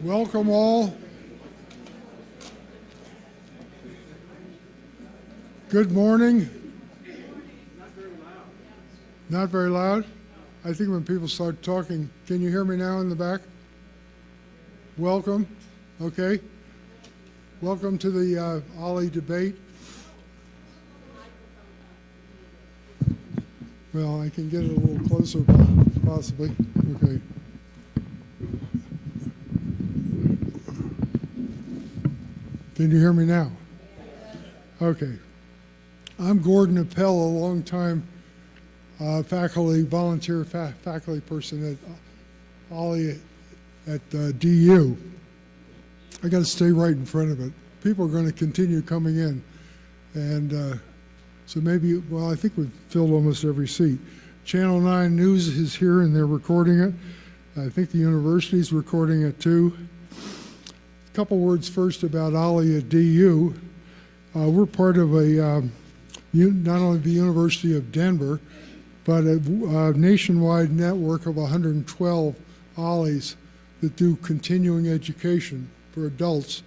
Welcome all. Good morning. Not very loud. Not very loud? I think when people start talking, can you hear me now in the back? Welcome. Okay. Welcome to the OLLI debate. Well, I can get it a little closer, possibly. Okay. Can you hear me now? Okay. I'm Gordon Appel, a longtime volunteer faculty person at OLLI at DU. I got to stay right in front of it. People are going to continue coming in, and so maybe, well, I think we've filled almost every seat. Channel 9 News is here, and they're recording it. I think the university's recording it too. A couple words first about OLLI at DU. We're part of a not only the University of Denver, but a nationwide network of 112 OLLIs that do continuing education for adults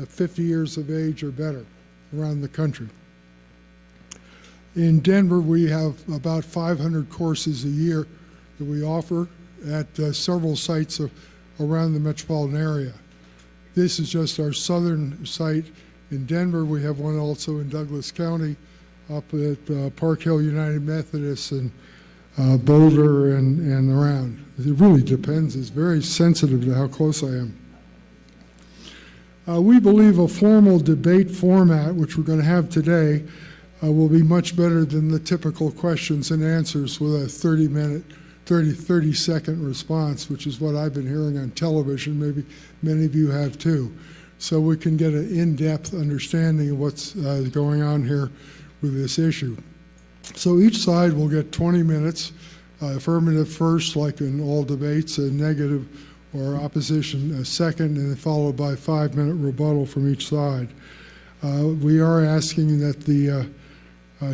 at 50 years of age or better around the country. In Denver, we have about 500 courses a year that we offer at several sites around the metropolitan area. This is just our southern site in Denver. We have one also in Douglas County, up at Park Hill United Methodist and Boulder and around. It really depends. It's very sensitive to how close I am. We believe a formal debate format, which we're going to have today, will be much better than the typical questions and answers with a 30-second response, which is what I've been hearing on television. Maybe many of you have too. So we can get an in-depth understanding of what's going on here with this issue. So each side will get 20 minutes, affirmative first, like in all debates, and negative or opposition second, and followed by 5-minute rebuttal from each side. We are asking that the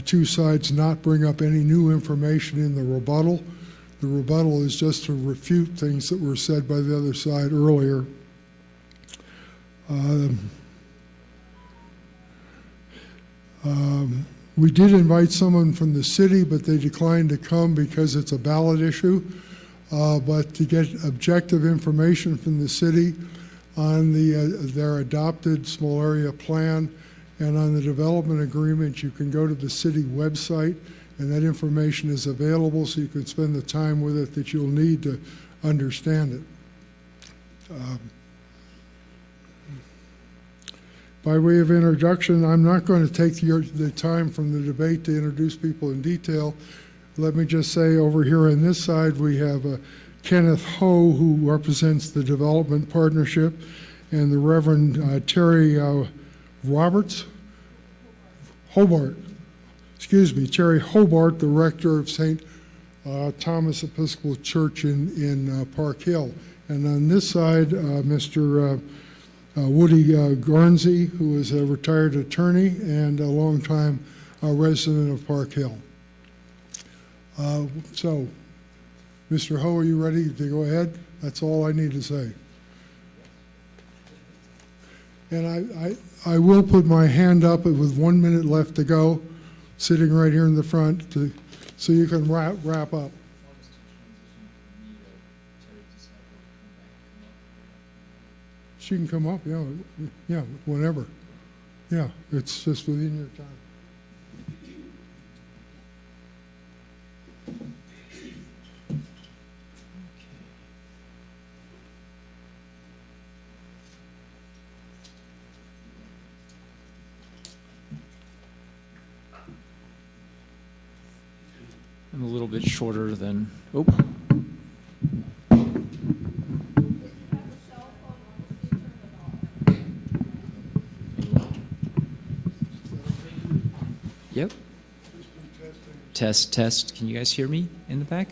two sides not bring up any new information in the rebuttal. The rebuttal is just to refute things that were said by the other side earlier. We did invite someone from the city, but they declined to come because it's a ballot issue. But to get objective information from the city on their adopted small area plan and on the development agreement, you can go to the city website, and that information is available, so you can spend the time with it that you'll need to understand it. By way of introduction, I'm not going to take the time from the debate to introduce people in detail. Let me just say, over here on this side, we have Kenneth Ho, who represents the Development Partnership, and the Reverend Terry Terry Hobart, the rector of St. Thomas Episcopal Church in Park Hill. And on this side, Mr. Woody Guernsey, who is a retired attorney and a longtime resident of Park Hill. So, Mr. Ho, are you ready to go ahead? That's all I need to say. And I will put my hand up with 1 minute left to go, sitting right here in the front, so you can wrap up. She can come up, yeah, whenever. Yeah, it's just within your time. I'm a little bit shorter than, oh. Yep. Test, test. Can you guys hear me in the back?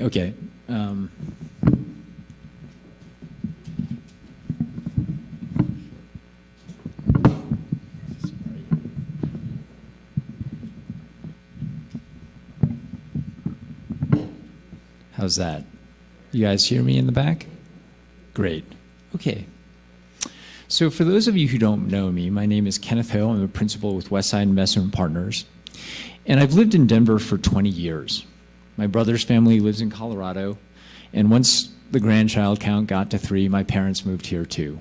Okay. How's that? You guys hear me in the back? Great. Okay. So for those of you who don't know me, my name is Kenneth Ho. I'm a principal with Westside Investment Partners. And I've lived in Denver for 20 years. My brother's family lives in Colorado. And once the grandchild count got to 3, my parents moved here too.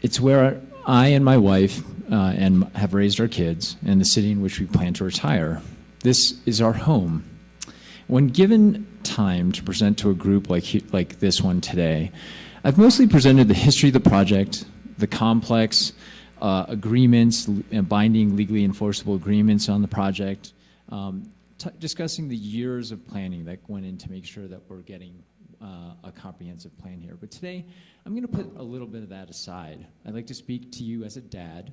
It's where I and my wife have raised our kids, and the city in which we plan to retire. This is our home. When given time to present to a group like this one today, I've mostly presented the history of the project, the complex agreements and binding legally enforceable agreements on the project, discussing the years of planning that went in to make sure that we're getting a comprehensive plan here. But today, I'm going to put a little bit of that aside. I'd like to speak to you as a dad,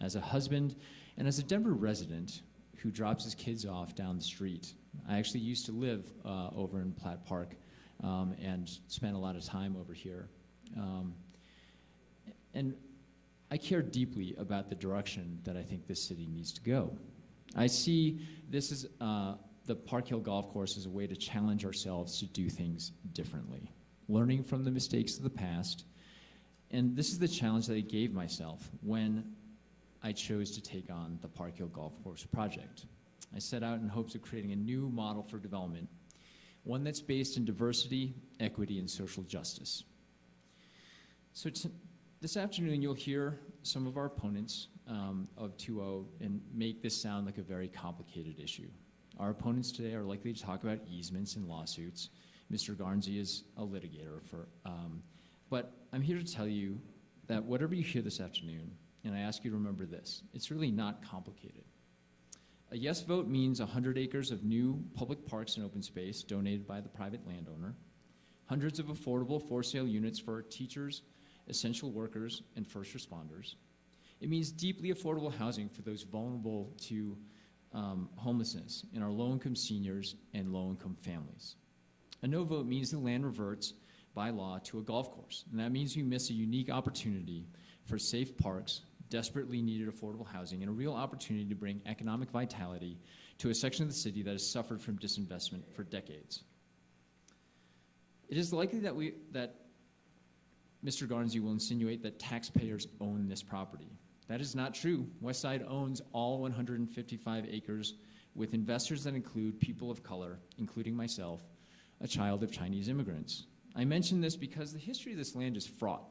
as a husband, and as a Denver resident who drops his kids off down the street. I actually used to live over in Platte Park and spent a lot of time over here. And I care deeply about the direction that I think this city needs to go. I see this as the Park Hill Golf Course as a way to challenge ourselves to do things differently, learning from the mistakes of the past. And this is the challenge that I gave myself when I chose to take on the Park Hill Golf Course project. I set out in hopes of creating a new model for development, one that's based in diversity, equity, and social justice. So this afternoon, you'll hear some of our opponents of 2O and make this sound like a very complicated issue. Our opponents today are likely to talk about easements and lawsuits. Mr. Guernsey is a litigator, but I'm here to tell you that whatever you hear this afternoon, and I ask you to remember this, it's really not complicated. A yes vote means 100 acres of new public parks and open space donated by the private landowner, hundreds of affordable for-sale units for teachers, essential workers, and first responders. It means deeply affordable housing for those vulnerable to homelessness in our low-income seniors and low-income families. A no vote means the land reverts by law to a golf course, and that means we miss a unique opportunity for safe parks, desperately needed affordable housing, and a real opportunity to bring economic vitality to a section of the city that has suffered from disinvestment for decades. It is likely that Mr. Guernsey will insinuate that taxpayers own this property. That is not true. Westside owns all 155 acres with investors that include people of color, including myself, a child of Chinese immigrants. I mention this because the history of this land is fraught.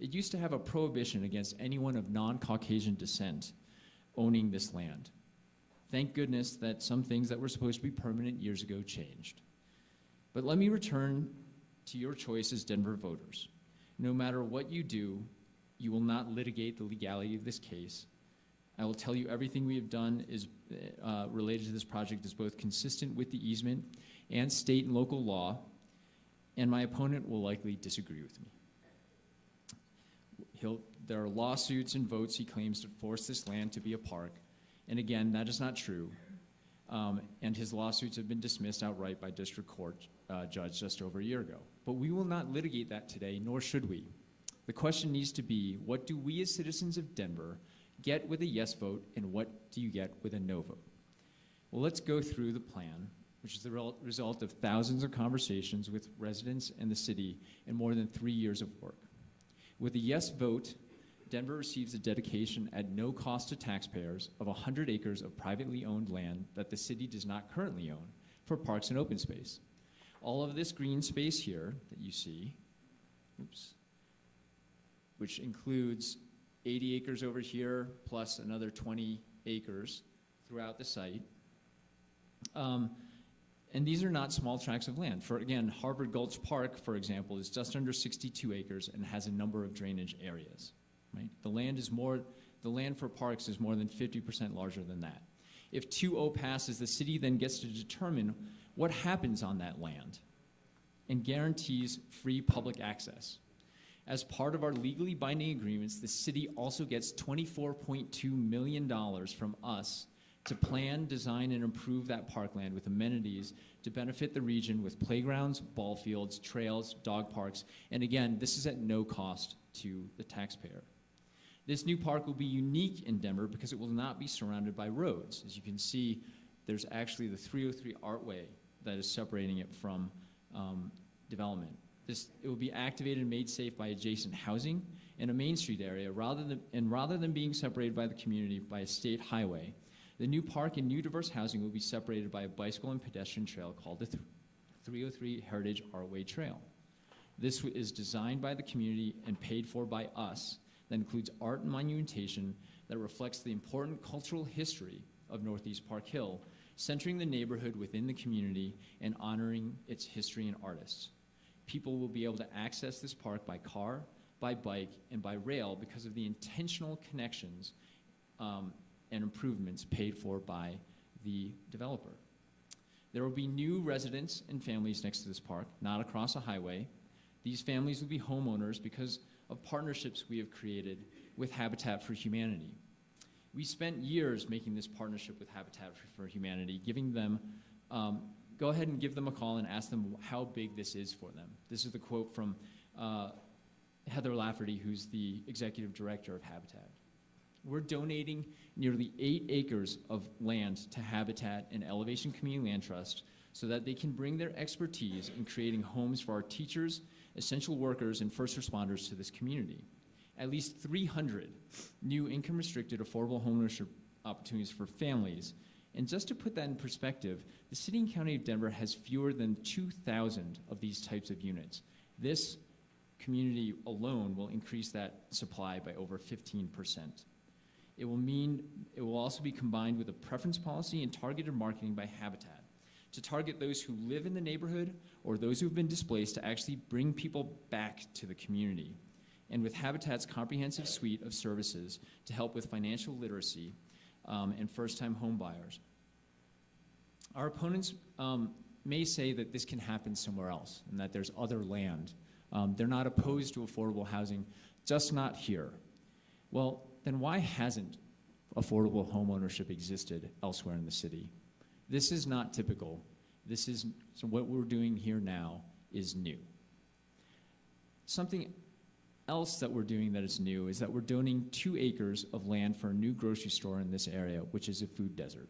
It used to have a prohibition against anyone of non-Caucasian descent owning this land. Thank goodness that some things that were supposed to be permanent years ago changed. But let me return to your choice as Denver voters. No matter what you do, you will not litigate the legality of this case. I will tell you everything we have done is related to this project is both consistent with the easement and state and local law, and my opponent will likely disagree with me. There are lawsuits and votes he claims to force this land to be a park. And again, that is not true. And his lawsuits have been dismissed outright by district court judge just over a year ago. But we will not litigate that today, nor should we. The question needs to be, what do we as citizens of Denver get with a yes vote, and what do you get with a no vote? Well, let's go through the plan, which is the result of thousands of conversations with residents and the city and more than 3 years of work. With a yes vote, Denver receives a dedication at no cost to taxpayers of 100 acres of privately owned land that the city does not currently own for parks and open space. All of this green space here that you see, which includes 80 acres over here plus another 20 acres throughout the site. And these are not small tracts of land. For again, Harvard Gulch Park, for example, is just under 62 acres and has a number of drainage areas. Right? The land for parks is more than 50% larger than that. If 2O passes, the city then gets to determine what happens on that land and guarantees free public access. As part of our legally binding agreements, the city also gets $24.2 million from us to plan, design, and improve that parkland with amenities to benefit the region with playgrounds, ball fields, trails, dog parks, and again, this is at no cost to the taxpayer. This new park will be unique in Denver because it will not be surrounded by roads. As you can see, there's actually the 303 Artway that is separating it from development. It will be activated and made safe by adjacent housing in a Main Street area, rather than being separated by the community by a state highway. The new park and new diverse housing will be separated by a bicycle and pedestrian trail called the 303 Heritage Artway Trail. This is designed by the community and paid for by us. That includes art and monumentation that reflects the important cultural history of Northeast Park Hill, centering the neighborhood within the community and honoring its history and artists. People will be able to access this park by car, by bike, and by rail because of the intentional connections and improvements paid for by the developer. There will be new residents and families next to this park, not across a highway. These families will be homeowners because of partnerships we have created with Habitat for Humanity. We spent years making this partnership with Habitat for Humanity, giving them, go ahead and give them a call and ask them how big this is for them. This is the quote from Heather Lafferty, who's the executive director of Habitat. We're donating nearly 8 acres of land to Habitat and Elevation Community Land Trust so that they can bring their expertise in creating homes for our teachers, essential workers, and first responders to this community. At least 300 new income-restricted affordable homeownership opportunities for families. And just to put that in perspective, the City and County of Denver has fewer than 2,000 of these types of units. This community alone will increase that supply by over 15%. It will also be combined with a preference policy and targeted marketing by Habitat to target those who live in the neighborhood or those who've been displaced to actually bring people back to the community. And with Habitat's comprehensive suite of services to help with financial literacy and first-time home buyers. Our opponents may say that this can happen somewhere else and that there's other land. They're not opposed to affordable housing, just not here. Well, then why hasn't affordable homeownership existed elsewhere in the city? This is not typical. So what we're doing here now is new. Something else that we're doing that is new is that we're donating 2 acres of land for a new grocery store in this area, which is a food desert.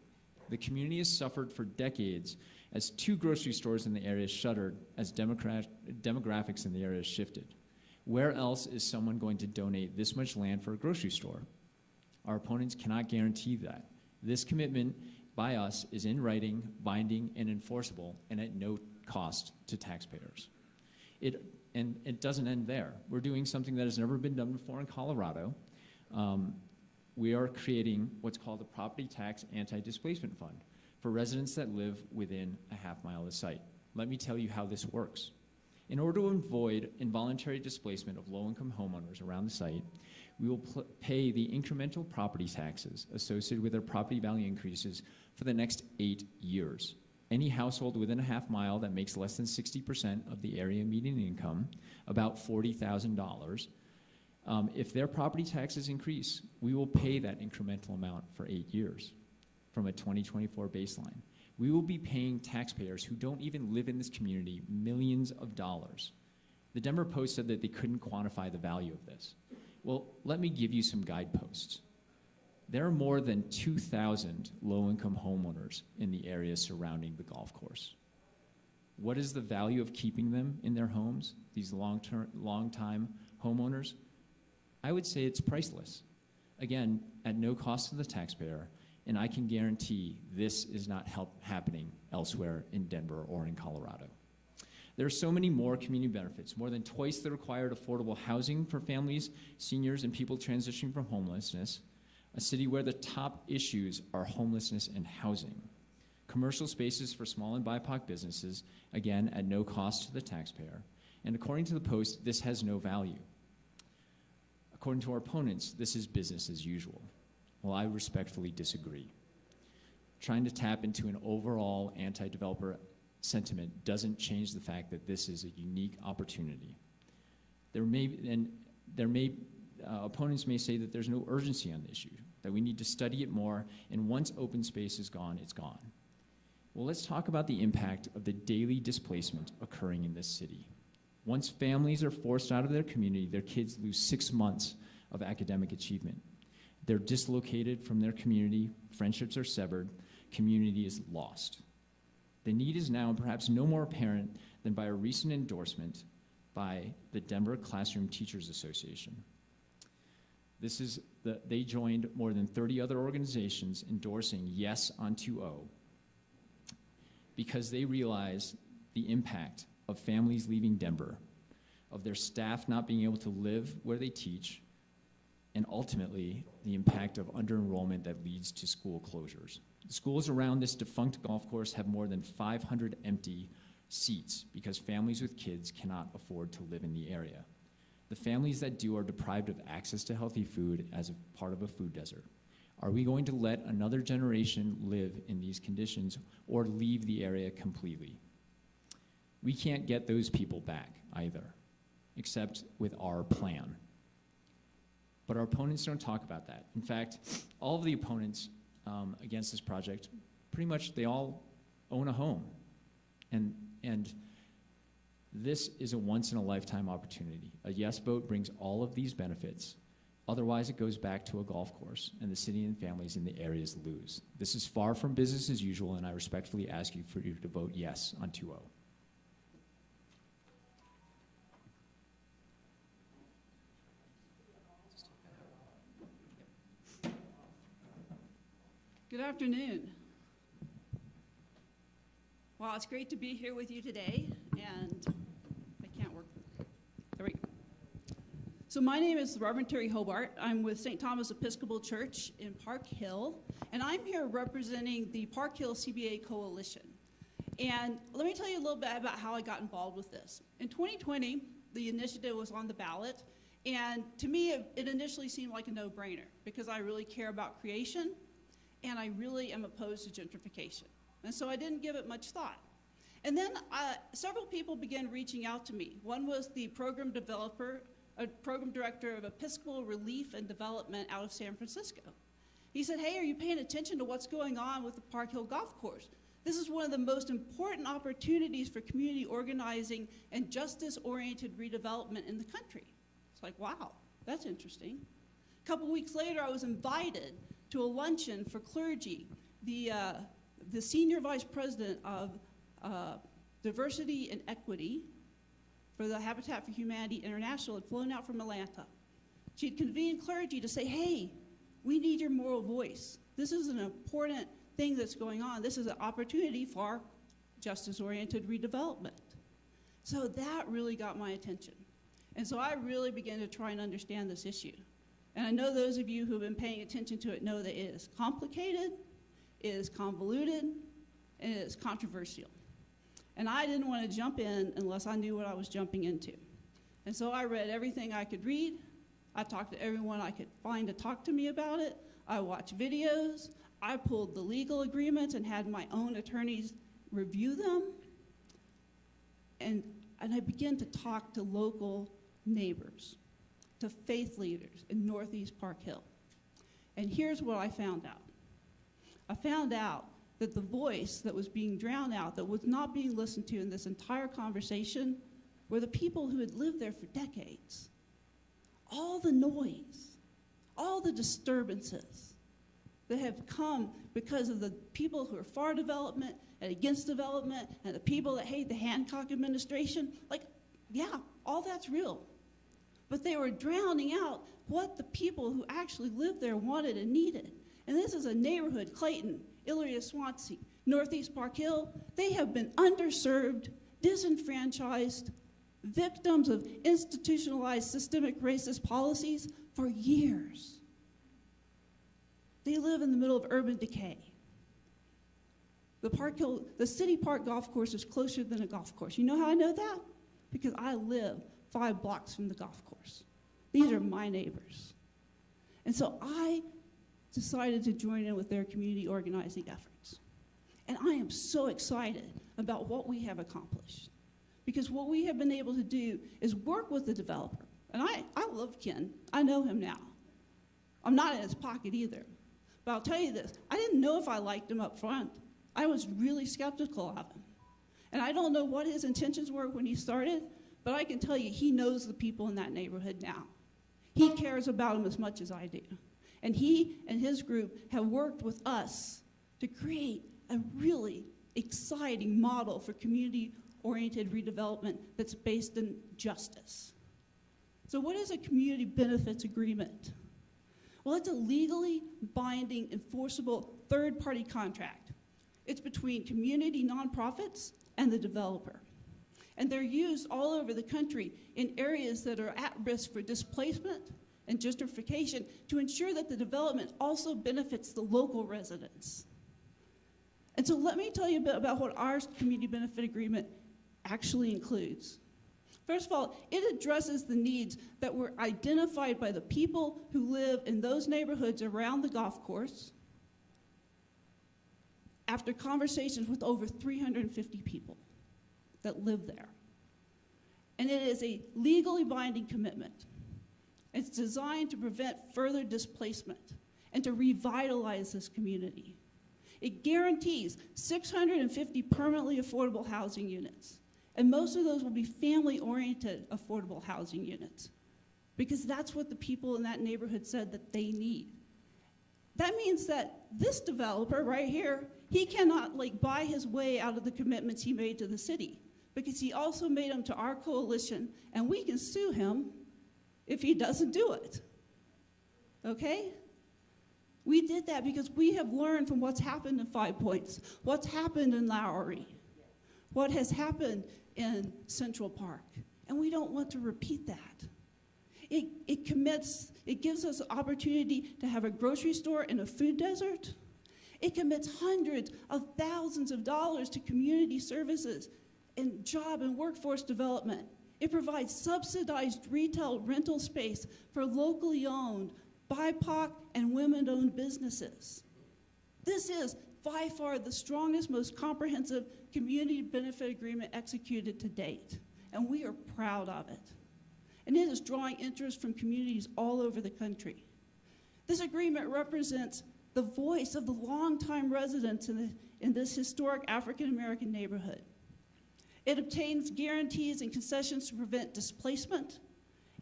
The community has suffered for decades as 2 grocery stores in the area shuttered as demographics in the area shifted. Where else is someone going to donate this much land for a grocery store? Our opponents cannot guarantee that. This commitment by us is in writing, binding, and enforceable, and at no cost to taxpayers. And it doesn't end there. We're doing something that has never been done before in Colorado. We are creating what's called the Property Tax Anti-Displacement Fund for residents that live within a half-mile of the site. Let me tell you how this works. In order to avoid involuntary displacement of low-income homeowners around the site, we will pay the incremental property taxes associated with their property value increases for the next 8 years. Any household within a half-mile that makes less than 60% of the area median income, about $40,000, if their property taxes increase, we will pay that incremental amount for 8 years from a 2024 baseline. We will be paying taxpayers who don't even live in this community millions of dollars. The Denver Post said that they couldn't quantify the value of this. Well, let me give you some guideposts. There are more than 2,000 low-income homeowners in the area surrounding the golf course. What is the value of keeping them in their homes, these long-time homeowners? I would say it's priceless. Again, at no cost to the taxpayer, and I can guarantee this is not happening elsewhere in Denver or in Colorado. There are so many more community benefits, more than twice the required affordable housing for families, seniors, and people transitioning from homelessness, a city where the top issues are homelessness and housing. Commercial spaces for small and BIPOC businesses, again, at no cost to the taxpayer. And according to the Post, this has no value. According to our opponents, this is business as usual. Well, I respectfully disagree. Trying to tap into an overall anti-developer sentiment doesn't change the fact that this is a unique opportunity. Opponents may say that there's no urgency on the issue. that we need to study it more, and once open space is gone, it's gone. Well, let's talk about the impact of the daily displacement occurring in this city. Once families are forced out of their community, their kids lose 6 months of academic achievement. They're dislocated from their community, friendships are severed, community is lost. The need is now, and perhaps no more apparent than by a recent endorsement by the Denver Classroom Teachers Association. This is they joined more than 30 other organizations endorsing Yes on 2O because they realize the impact of families leaving Denver, of their staff not being able to live where they teach, and ultimately the impact of under-enrollment that leads to school closures. The schools around this defunct golf course have more than 500 empty seats because families with kids cannot afford to live in the area. The families that do are deprived of access to healthy food as a part of a food desert. Are we going to let another generation live in these conditions or leave the area completely? We can't get those people back either, except with our plan. But our opponents don't talk about that. In fact, all of the opponents against this project, pretty much they all own a home. And this is a once-in-a-lifetime opportunity. A yes vote brings all of these benefits. Otherwise, it goes back to a golf course, and the city and families in the areas lose. This is far from business as usual, and I respectfully ask you for you to vote yes on 2O. Good afternoon. Well, it's great to be here with you today, and I can't work. There we go. So my name is Reverend Terry Hobart. I'm with St. Thomas Episcopal Church in Park Hill, and I'm here representing the Park Hill CBA Coalition. And let me tell you a little bit about how I got involved with this. In 2020, the initiative was on the ballot, and to me, it initially seemed like a no-brainer because I really care about creation, and I really am opposed to gentrification. And so I didn't give it much thought. And then several people began reaching out to me. One was the program director of Episcopal Relief and Development out of San Francisco. He said, hey, are you paying attention to what's going on with the Park Hill Golf Course? This is one of the most important opportunities for community organizing and justice-oriented redevelopment in the country. It's like, wow, that's interesting. A couple weeks later, I was invited to a luncheon for clergy. The senior vice president of diversity and equity for the Habitat for Humanity International had flown out from Atlanta. She'd convened clergy to say, hey, we need your moral voice. This is an important thing that's going on. This is an opportunity for justice-oriented redevelopment. So that really got my attention. And so I really began to try and understand this issue. And I know those of you who have been paying attention to it know that it is complicated, it is convoluted, and it is controversial. And I didn't want to jump in unless I knew what I was jumping into. And so I read everything I could read. I talked to everyone I could find to talk to me about it. I watched videos. I pulled the legal agreements and had my own attorneys review them. And I began to talk to local neighbors, to faith leaders in Northeast Park Hill. And here's what I found out. I found out that the voice that was being drowned out, that was not being listened to in this entire conversation, were the people who had lived there for decades. All the noise, all the disturbances that have come because of the people who are for development and against development and the people that hate the Hancock administration, like, yeah, all that's real. But they were drowning out what the people who actually lived there wanted and needed. And this is a neighborhood, Clayton, Illyria, Swansea, Northeast Park Hill, they have been underserved, disenfranchised, victims of institutionalized systemic racist policies for years. They live in the middle of urban decay. The City Park Golf Course is closer than a golf course. You know how I know that? Because I live 5 blocks from the golf course. These are my neighbors. And so I decided to join in with their community organizing efforts. And I am so excited about what we have accomplished, because what we have been able to do is work with the developer. And I love Ken. I know him now. I'm not in his pocket either. But I'll tell you this, I didn't know if I liked him up front. I was really skeptical of him. And I don't know what his intentions were when he started, but I can tell you he knows the people in that neighborhood now. He cares about them as much as I do. And he and his group have worked with us to create a really exciting model for community-oriented redevelopment that's based in justice. So what is a community benefits agreement? Well, it's a legally binding, enforceable third-party contract. It's between community nonprofits and the developer. And they're used all over the country in areas that are at risk for displacement and gentrification to ensure that the development also benefits the local residents. And so let me tell you a bit about what our community benefit agreement actually includes. First of all, it addresses the needs that were identified by the people who live in those neighborhoods around the golf course after conversations with over 350 people that live there. And it is a legally binding commitment. It's designed to prevent further displacement and to revitalize this community. It guarantees 650 permanently affordable housing units. And most of those will be family-oriented affordable housing units, because that's what the people in that neighborhood said that they need. That means that this developer right here, he cannot buy his way out of the commitments he made to the city, because he also made them to our coalition, and we can sue him if he doesn't do it, okay? We did that because we have learned from what's happened in Five Points, what's happened in Lowry, what has happened in Central Park, and we don't want to repeat that. It commits, it gives us the opportunity to have a grocery store in a food desert. It commits hundreds of thousands of dollars to community services and job and workforce development. It provides subsidized retail rental space for locally owned, BIPOC and women-owned businesses. This is by far the strongest, most comprehensive community benefit agreement executed to date, and we are proud of it. And it is drawing interest from communities all over the country. This agreement represents the voice of the longtime residents in this historic African-American neighborhood. It obtains guarantees and concessions to prevent displacement,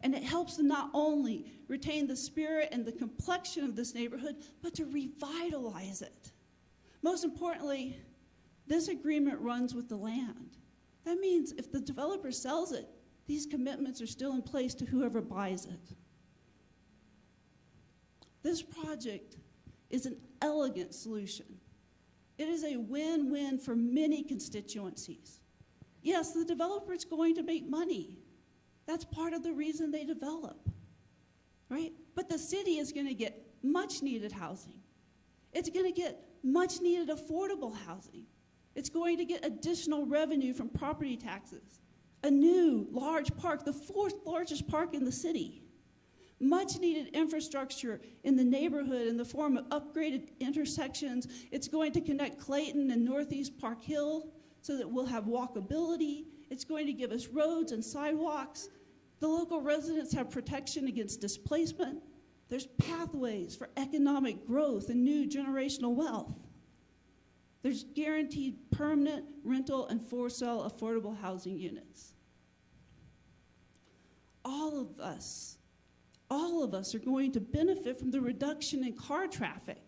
and it helps them not only retain the spirit and the complexion of this neighborhood, but to revitalize it. Most importantly, this agreement runs with the land. That means if the developer sells it, these commitments are still in place to whoever buys it. This project is an elegant solution. It is a win-win for many constituencies. Yes, the developer is going to make money. That's part of the reason they develop, right? But the city is going to get much needed housing. It's going to get much needed affordable housing. It's going to get additional revenue from property taxes. A new large park, the fourth largest park in the city. Much needed infrastructure in the neighborhood in the form of upgraded intersections. It's going to connect Clayton and Northeast Park Hill so that we'll have walkability. It's going to give us roads and sidewalks. The local residents have protection against displacement. There's pathways for economic growth and new generational wealth. There's guaranteed permanent rental and for-sale affordable housing units. All of us are going to benefit from the reduction in car traffic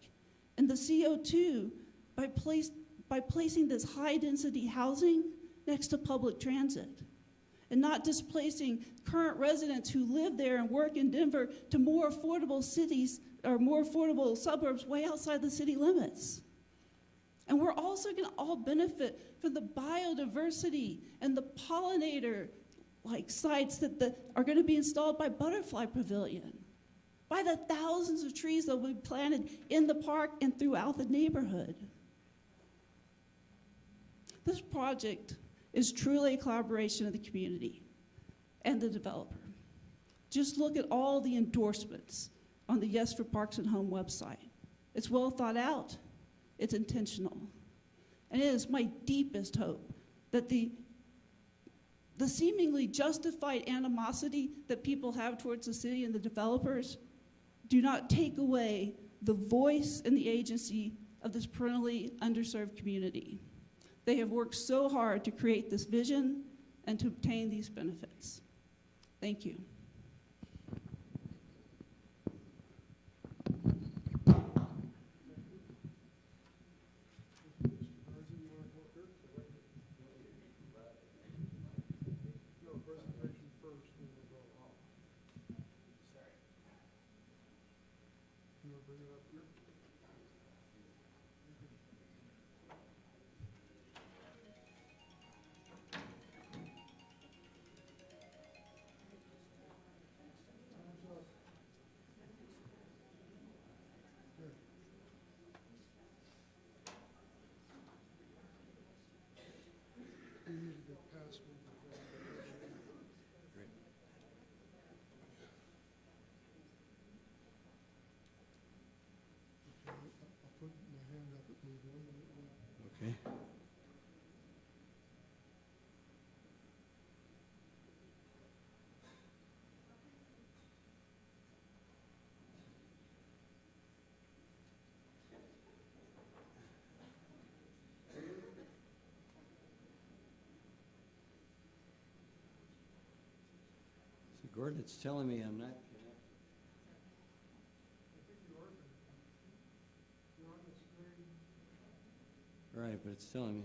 and the CO2 by placing this high-density housing next to public transit, and not displacing current residents who live there and work in Denver to more affordable cities or more affordable suburbs way outside the city limits. And we're also going to all benefit from the biodiversity and the pollinator sites that are going to be installed by Butterfly Pavilion, by the thousands of trees that will be planted in the park and throughout the neighborhood. This project is truly a collaboration of the community and the developer. Just look at all the endorsements on the Yes for Parks and Home website. It's well thought out, it's intentional, and it is my deepest hope that the seemingly justified animosity that people have towards the city and the developers do not take away the voice and the agency of this perennially underserved community. They have worked so hard to create this vision and to obtain these benefits. Thank you. Okay. See, Gordon, it's telling me I'm not. Right, but it's telling me.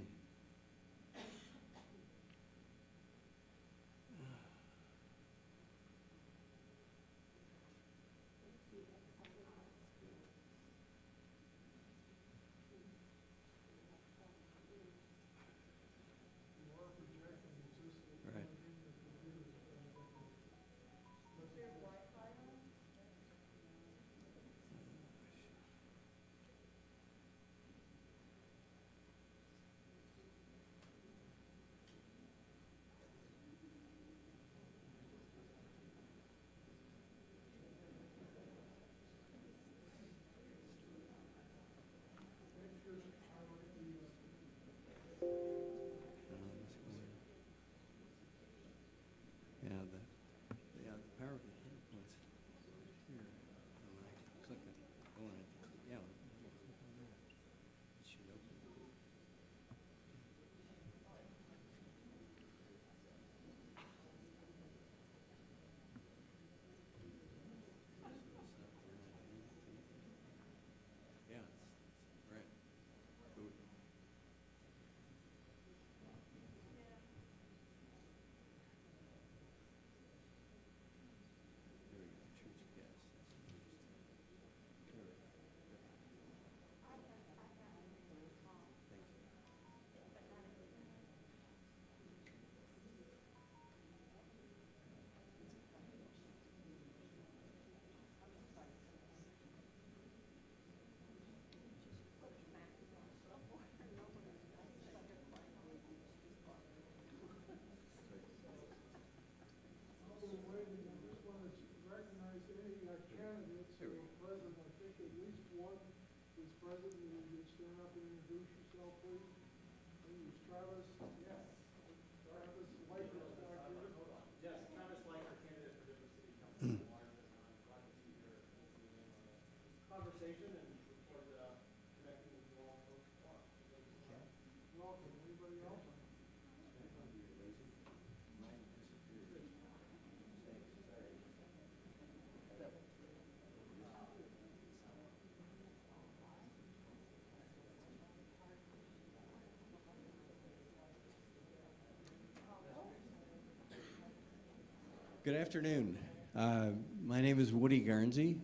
Good afternoon. My name is Woody Guernsey.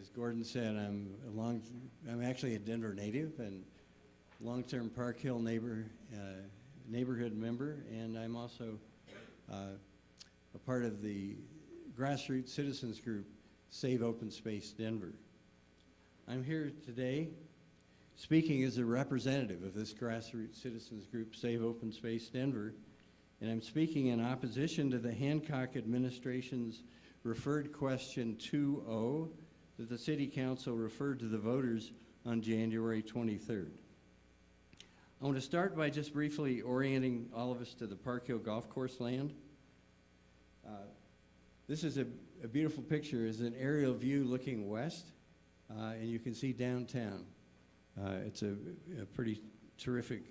As Gordon said, I'm actually a Denver native and long-term Park Hill neighborhood member, and I'm also a part of the grassroots citizens group Save Open Space Denver. I'm here today speaking as a representative of this grassroots citizens group Save Open Space Denver, and I'm speaking in opposition to the Hancock administration's referred question 2O that the City Council referred to the voters on January 23rd. I want to start by just briefly orienting all of us to the Park Hill Golf Course land. This is a beautiful picture. It's an aerial view looking west. and you can see downtown. It's a pretty terrific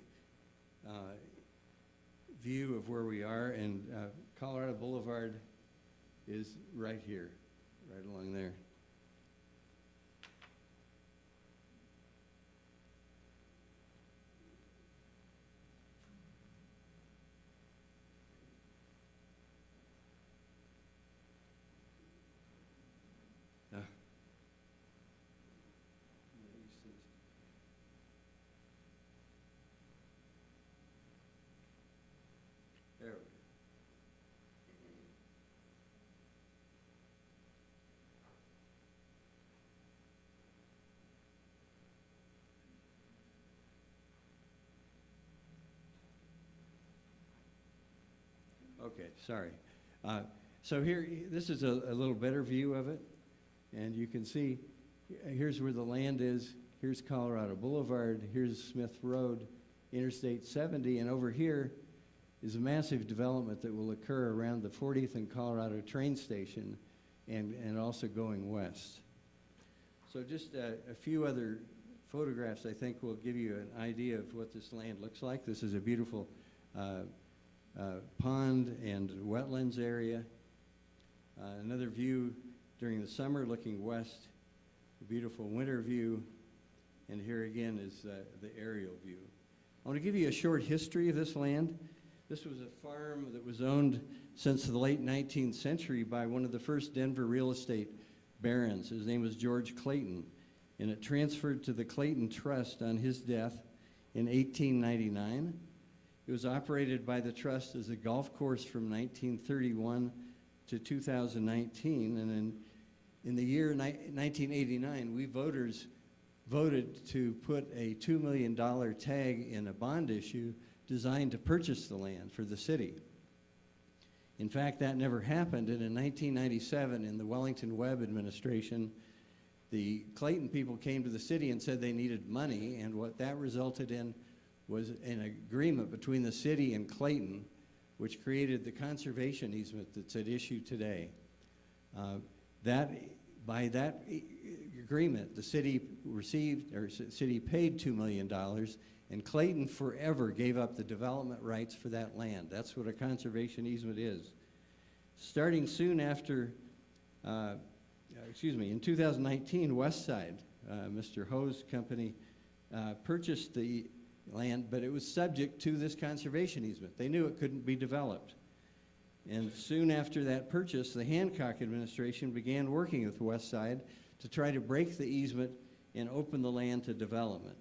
view of where we are, and Colorado Boulevard is right here, right along there. Okay, sorry. So here, this is a little better view of it. And you can see, here's where the land is. Here's Colorado Boulevard. Here's Smith Road, Interstate 70. And over here is a massive development that will occur around the 40th and Colorado train station and also going west. So just a few other photographs, I think, will give you an idea of what this land looks like. This is a beautiful pond and wetlands area. Another view during the summer looking west, a beautiful winter view, and here again is the aerial view. I want to give you a short history of this land. This was a farm that was owned since the late 19th century by one of the first Denver real estate barons. His name was George Clayton, and it transferred to the Clayton Trust on his death in 1899. It was operated by the trust as a golf course from 1931 to 2019, and then in the year 1989, we voters voted to put a $2 million tag in a bond issue designed to purchase the land for the city. In fact, that never happened, and in 1997, in the Wellington Webb administration, the Clayton people came to the city and said they needed money, and what that resulted in was an agreement between the city and Clayton, which created the conservation easement that's at issue today. By that agreement, the city received, or city paid $2 million, and Clayton forever gave up the development rights for that land. That's what a conservation easement is. Starting soon after, in 2019, Westside, Mr. Ho's company, purchased the land, but it was subject to this conservation easement. They knew it couldn't be developed. And soon after that purchase, the Hancock administration began working with Westside to try to break the easement and open the land to development.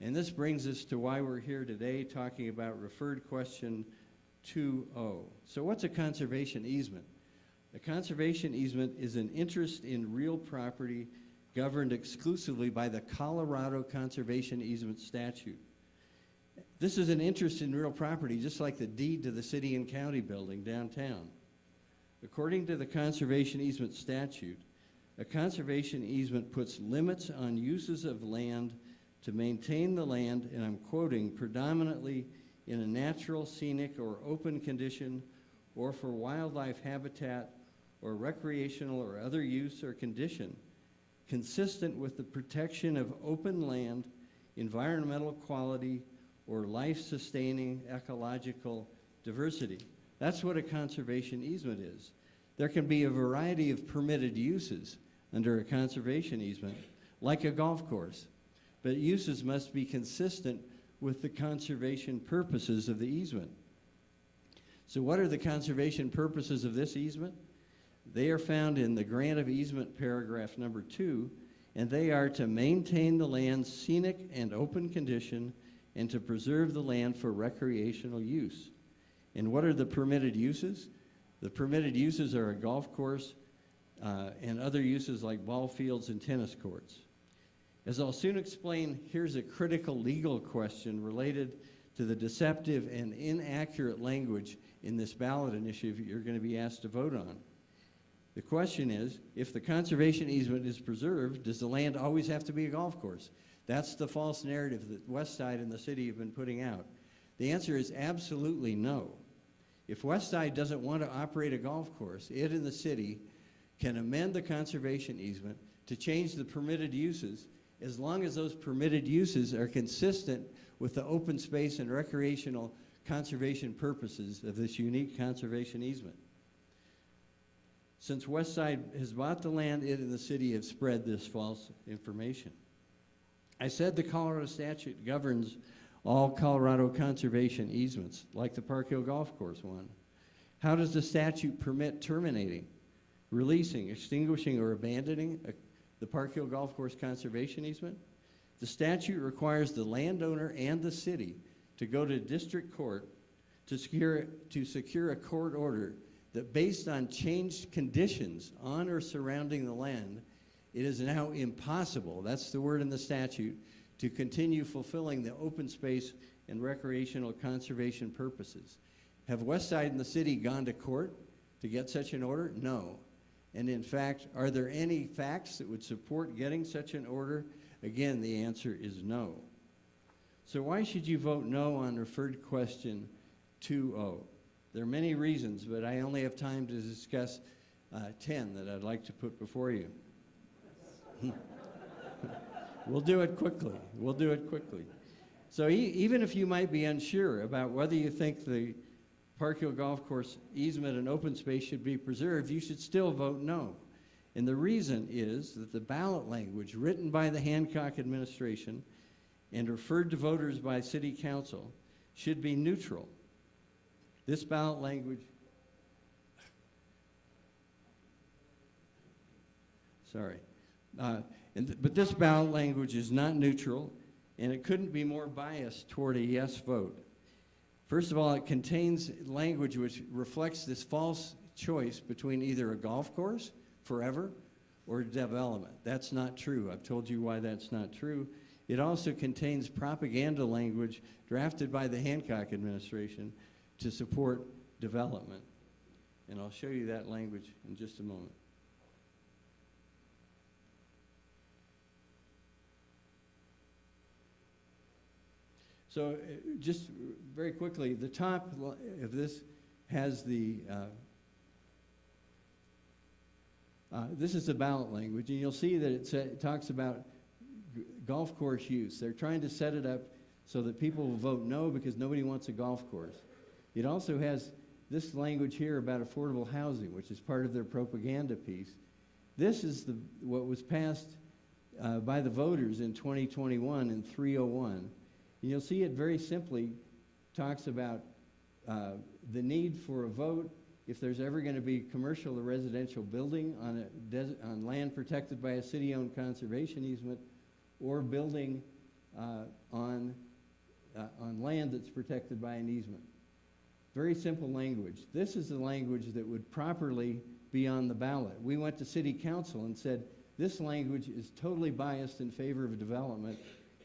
And this brings us to why we're here today talking about referred question 2O. So what's a conservation easement? A conservation easement is an interest in real property governed exclusively by the Colorado Conservation Easement Statute. This is an interest in real property, just like the deed to the city and county building downtown. According to the Conservation Easement Statute, a conservation easement puts limits on uses of land to maintain the land, and I'm quoting, predominantly in a natural, scenic, or open condition, or for wildlife habitat, or recreational or other use or condition, consistent with the protection of open land, environmental quality, or life-sustaining ecological diversity. That's what a conservation easement is. There can be a variety of permitted uses under a conservation easement, like a golf course, but uses must be consistent with the conservation purposes of the easement. So what are the conservation purposes of this easement? They are found in the grant of easement paragraph number 2, and they are to maintain the land's scenic and open condition and to preserve the land for recreational use. And what are the permitted uses? The permitted uses are a golf course and other uses like ball fields and tennis courts. As I'll soon explain, here's a critical legal question related to the deceptive and inaccurate language in this ballot initiative you're going to be asked to vote on. The question is, if the conservation easement is preserved, does the land always have to be a golf course? That's the false narrative that Westside and the city have been putting out. The answer is absolutely no. If Westside doesn't want to operate a golf course, it and the city can amend the conservation easement to change the permitted uses, as long as those permitted uses are consistent with the open space and recreational conservation purposes of this unique conservation easement. Since Westside has bought the land, it and the city have spread this false information. I said the Colorado statute governs all Colorado conservation easements, like the Park Hill Golf Course one. How does the statute permit terminating, releasing, extinguishing, or abandoning the Park Hill Golf Course conservation easement? The statute requires the landowner and the city to go to district court to secure a court order that, based on changed conditions on or surrounding the land, it is now impossible, that's the word in the statute, to continue fulfilling the open space and recreational conservation purposes. Have Westside and the city gone to court to get such an order? No. And in fact, are there any facts that would support getting such an order? Again, the answer is no. So why should you vote no on referred question 2O? There are many reasons, but I only have time to discuss 10 that I'd like to put before you. We'll do it quickly. We'll do it quickly. So even if you might be unsure about whether you think the Park Hill Golf Course easement and open space should be preserved, you should still vote no. And the reason is that the ballot language written by the Hancock administration and referred to voters by City Council should be neutral. This ballot language, sorry, but this ballot language is not neutral, and it couldn't be more biased toward a yes vote. First of all, it contains language which reflects this false choice between either a golf course forever or development. That's not true. I've told you why that's not true. It also contains propaganda language drafted by the Hancock administration to support development. And I'll show you that language in just a moment. So just very quickly, the top of this has the, this is the ballot language, and you'll see that it talks about golf course use. They're trying to set it up so that people will vote no because nobody wants a golf course. It also has this language here about affordable housing, which is part of their propaganda piece. This is the, what was passed by the voters in 2021 in 301. And you'll see it very simply talks about the need for a vote if there's ever going to be commercial or residential building on land protected by a city-owned conservation easement, or building on land that's protected by an easement. Very simple language. This is the language that would properly be on the ballot. We went to City Council and said, this language is totally biased in favor of development.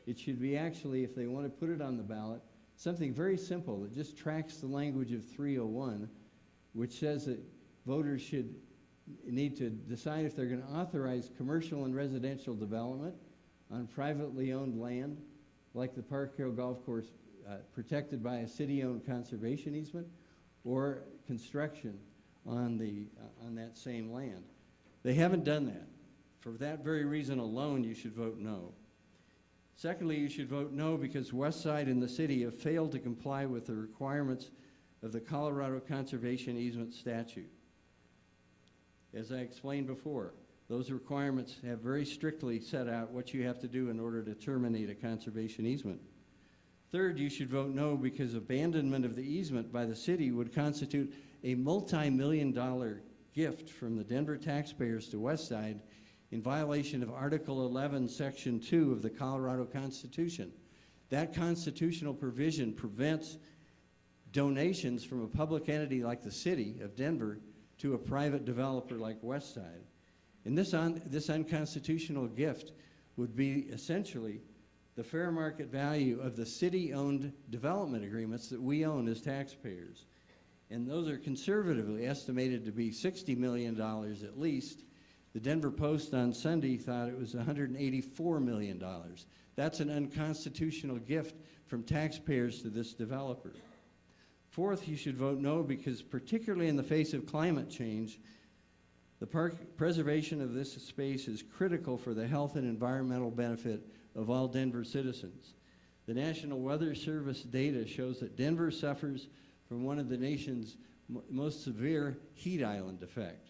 It should be actually, if they want to put it on the ballot, something very simple that just tracks the language of 301, which says that voters should need to decide if they're going to authorize commercial and residential development on privately owned land, like the Park Hill Golf Course, protected by a city-owned conservation easement, or construction on that same land. They haven't done that. For that very reason alone, you should vote no. Secondly, you should vote no because Westside and the city have failed to comply with the requirements of the Colorado Conservation Easement Statute. As I explained before, those requirements have very strictly set out what you have to do in order to terminate a conservation easement. Third, you should vote no because abandonment of the easement by the city would constitute a multi-million-dollar gift from the Denver taxpayers to Westside, in violation of Article 11, Section 2 of the Colorado Constitution. That constitutional provision prevents donations from a public entity like the city of Denver to a private developer like Westside. And this unconstitutional gift would be essentially the fair market value of the city-owned development agreements that we own as taxpayers. And those are conservatively estimated to be $60 million at least. The Denver Post on Sunday thought it was $184 million. That's an unconstitutional gift from taxpayers to this developer. Fourth, you should vote no because, particularly in the face of climate change, The park preservation of this space is critical for the health and environmental benefit of all Denver citizens. The National Weather Service data shows that Denver suffers from one of the nation's most severe heat island effect.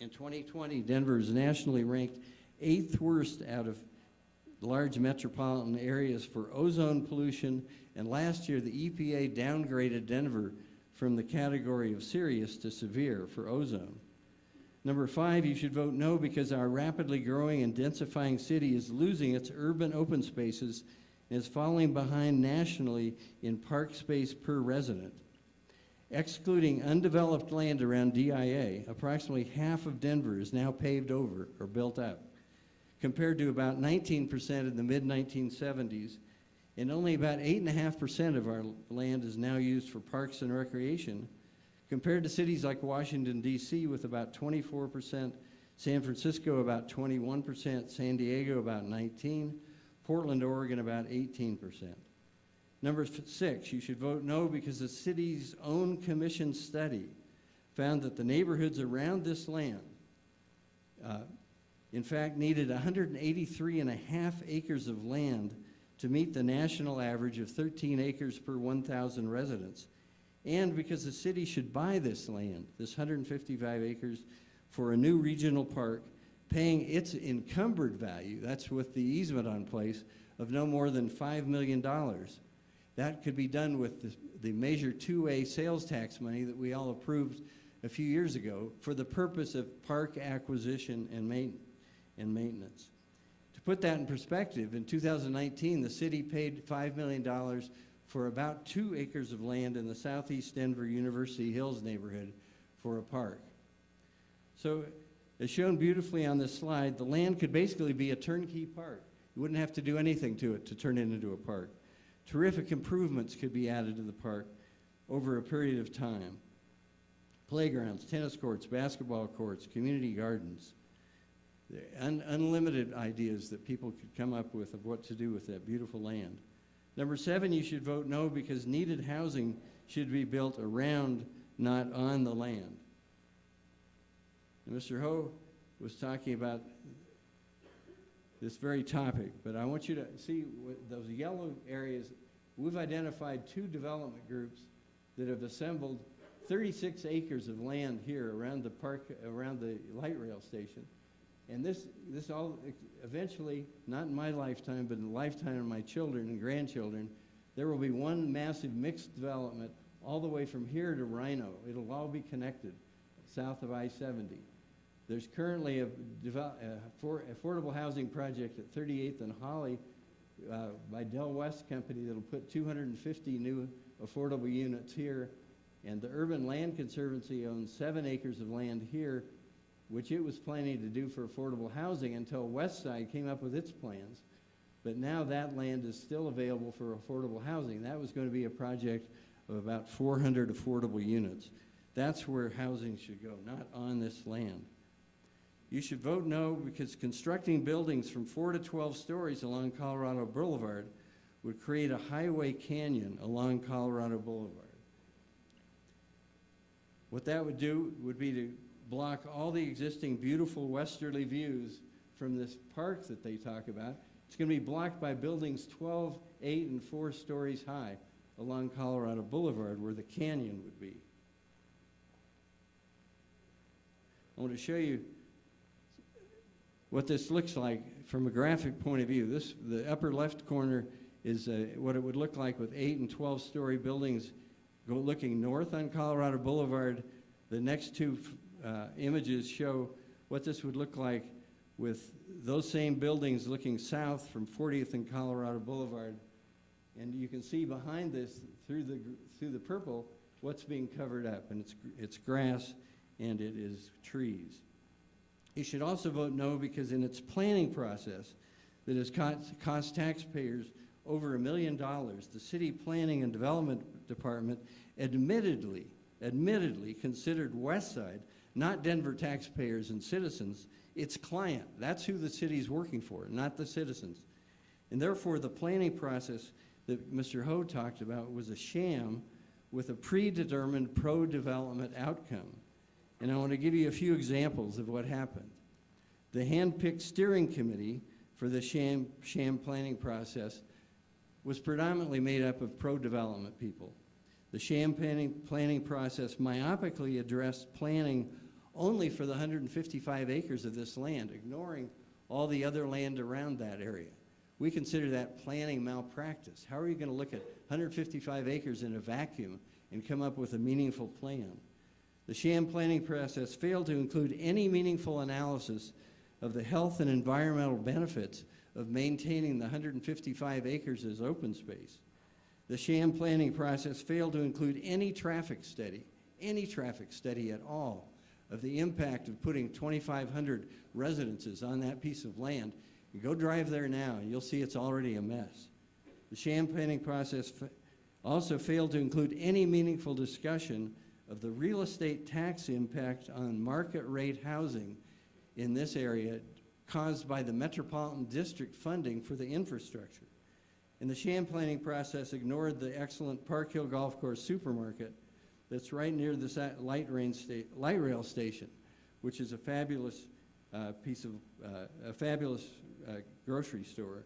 In 2020, Denver is nationally ranked 8th worst out of large metropolitan areas for ozone pollution, and last year the EPA downgraded Denver from the category of serious to severe for ozone. Number 5, you should vote no because our rapidly growing and densifying city is losing its urban open spaces and is falling behind nationally in park space per resident. Excluding undeveloped land around DIA, approximately half of Denver is now paved over or built up, compared to about 19% in the mid-1970s, and only about 8.5% of our land is now used for parks and recreation, compared to cities like Washington, D.C. with about 24%, San Francisco about 21%, San Diego about 19%, Portland, Oregon about 18%. Number 6, you should vote no because the city's own commission study found that the neighborhoods around this land, in fact, needed 183.5 acres of land to meet the national average of 13 acres per 1,000 residents. And because the city should buy this land, this 155 acres, for a new regional park, paying its encumbered value, that's with the easement on place, of no more than $5 million. That could be done with the Measure 2A sales tax money that we all approved a few years ago for the purpose of park acquisition and maintenance. To put that in perspective, in 2019, the city paid $5 million for about 2 acres of land in the southeast Denver University Hills neighborhood for a park. So, as shown beautifully on this slide, the land could basically be a turnkey park. You wouldn't have to do anything to it to turn it into a park. Terrific improvements could be added to the park over a period of time. Playgrounds, tennis courts, basketball courts, community gardens. Unlimited ideas that people could come up with of what to do with that beautiful land. Number 7, you should vote no because needed housing should be built around, not on the land. And Mr. Ho was talking about this very topic, but I want you to see those yellow areas. We've identified 2 development groups that have assembled 36 acres of land here around the park, around the light rail station. And this all eventually, not in my lifetime, but in the lifetime of my children and grandchildren, there will be one massive mixed development all the way from here to Rhino. It'll all be connected south of I-70. There's currently affordable housing project at 38th and Holly by Del West Company that'll put 250 new affordable units here. And the Urban Land Conservancy owns 7 acres of land here, which it was planning to do for affordable housing until Westside came up with its plans. But now that land is still available for affordable housing. That was going to be a project of about 400 affordable units. That's where housing should go, not on this land. You should vote no because constructing buildings from 4 to 12 stories along Colorado Boulevard would create a highway canyon along Colorado Boulevard. What that would do would be to block all the existing beautiful westerly views from this park that they talk about. It's going to be blocked by buildings 12, 8, and 4 stories high along Colorado Boulevard where the canyon would be. I want to show you what this looks like from a graphic point of view. This, the upper left corner is what it would look like with 8 and 12 story buildings looking north on Colorado Boulevard. The next 2 images show what this would look like with those same buildings looking south from 40th and Colorado Boulevard. And you can see behind this, through the purple, what's being covered up. And it's grass and it is trees. You should also vote no because in its planning process that has cost taxpayers over $1 million, the City Planning and Development Department admittedly considered Westside, not Denver taxpayers and citizens, its client. That's who the city's working for, not the citizens. And therefore, the planning process that Mr. Ho talked about was a sham with a predetermined pro-development outcome. and I want to give you a few examples of what happened. The hand-picked steering committee for the sham planning process was predominantly made up of pro-development people. The sham planning process myopically addressed planning only for the 155 acres of this land, ignoring all the other land around that area. We consider that planning malpractice. How are you going to look at 155 acres in a vacuum and come up with a meaningful plan? The sham planning process failed to include any meaningful analysis of the health and environmental benefits of maintaining the 155 acres as open space. The sham planning process failed to include any traffic study at all, of the impact of putting 2,500 residences on that piece of land. You go drive there now, and you'll see it's already a mess. The sham planning process also failed to include any meaningful discussion of the real estate tax impact on market rate housing in this area caused by the Metropolitan District funding for the infrastructure. And the sham planning process ignored the excellent Park Hill Golf Course supermarket that's right near the light rail station, which is a fabulous grocery store.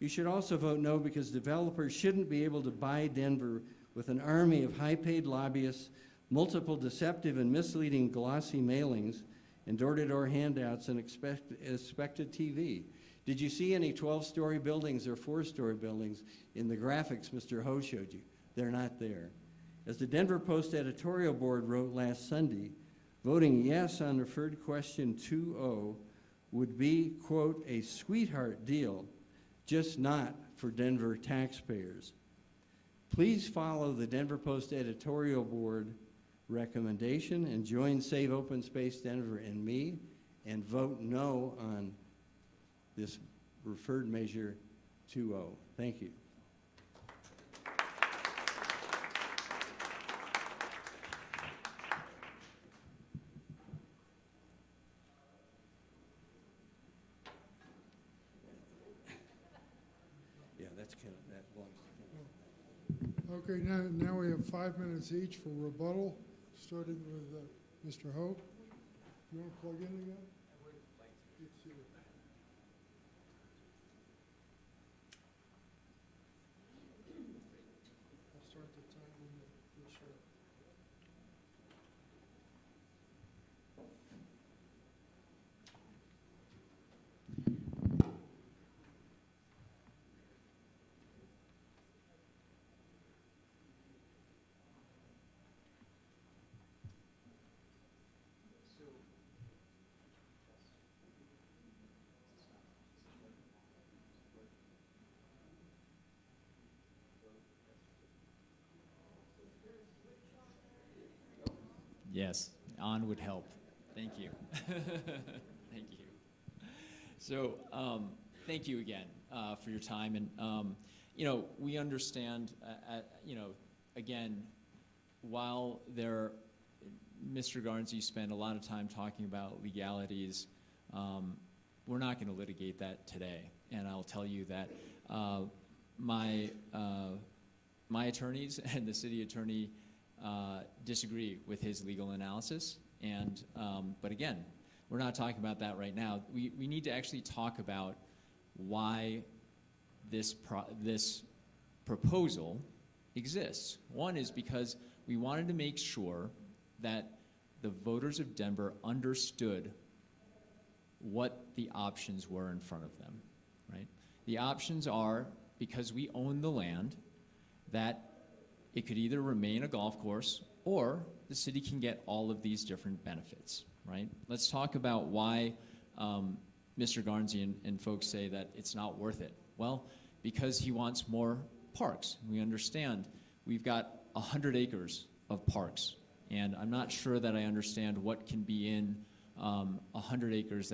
You should also vote no because developers shouldn't be able to buy Denver with an army of high-paid lobbyists, multiple deceptive and misleading glossy mailings, and door-to-door handouts and expected TV. Did you see any 12-story buildings or 4-story buildings in the graphics Mr. Ho showed you? They're not there. As the Denver Post editorial board wrote last Sunday, voting yes on referred question 2O would be, quote, a sweetheart deal, just not for Denver taxpayers. Please follow the Denver Post editorial board recommendation and join Save Open Space Denver and me and vote no on this referred measure 2O. Thank you. Okay, now we have 5 minutes each for rebuttal, starting with Mr. Ho. You want to plug in again? I would like to. It's you. I'll start the time when you're sure. Yes, on would help. Thank you. Thank you. So thank you again for your time. And, you know, we understand, you know, again, while there, Mr. Guernsey spent a lot of time talking about legalities, we're not going to litigate that today. And I'll tell you that my attorneys and the city attorney disagree with his legal analysis, and but again, we're not talking about that right now. We need to actually talk about why this proposal exists. One is because we wanted to make sure that the voters of Denver understood what the options were in front of them, right? The options are, because we own the land, that it could either remain a golf course or the city can get all of these different benefits, right? Let's talk about why Mr. Guernsey and folks say that it's not worth it. Well, because he wants more parks. We understand we've got 100 acres of parks, and I'm not sure that I understand what can be in 100 acres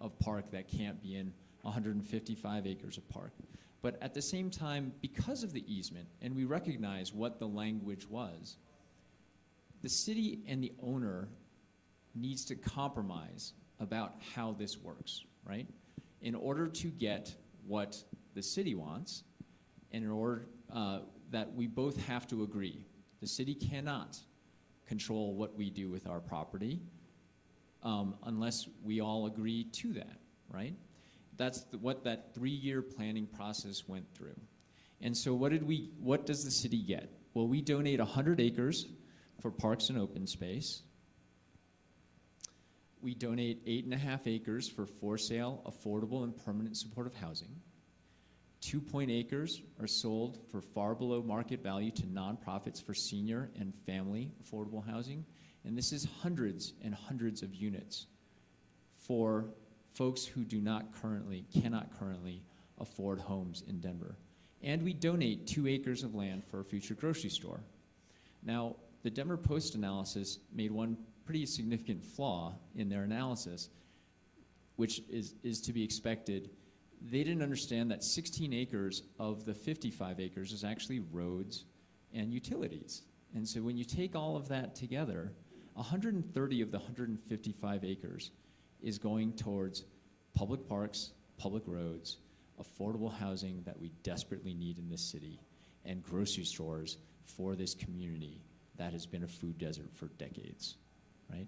of park that can't be in 155 acres of park. But at the same time, because of the easement, and we recognize what the language was, the city and the owner needs to compromise about how this works, right? In order to get what the city wants, and in order that we both have to agree. The city cannot control what we do with our property unless we all agree to that, right? That's what that three-year planning process went through. And so what does the city get? Well, we donate 100 acres for parks and open space. We donate 8.5 acres for sale, affordable, and permanent supportive housing. 2 acres are sold for far below market value to nonprofits for senior and family affordable housing. And this is hundreds and hundreds of units for folks who do not currently, cannot currently afford homes in Denver. And we donate 2 acres of land for a future grocery store. Now, the Denver Post analysis made one pretty significant flaw in their analysis, which is to be expected. They didn't understand that 16 acres of the 55 acres is actually roads and utilities. And so when you take all of that together, 130 of the 155 acres is going towards public parks, public roads, affordable housing that we desperately need in this city, and grocery stores for this community that has been a food desert for decades, right?